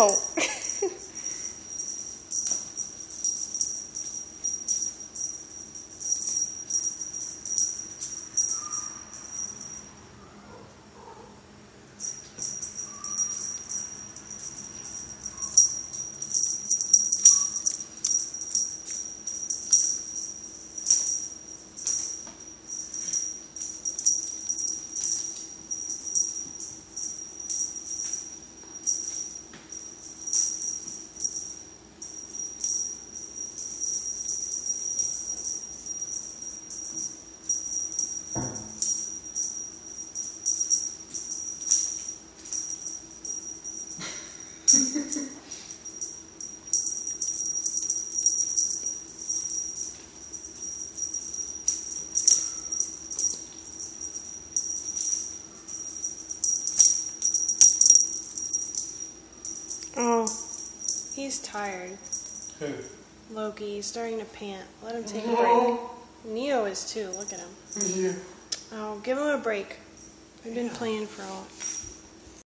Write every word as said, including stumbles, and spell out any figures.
No. Oh, he's tired. Who? Loki. He's starting to pant. Let him take no. a break. Neo is too. Look at him. Yeah. Oh, give him a break. We've been yeah. playing for a while.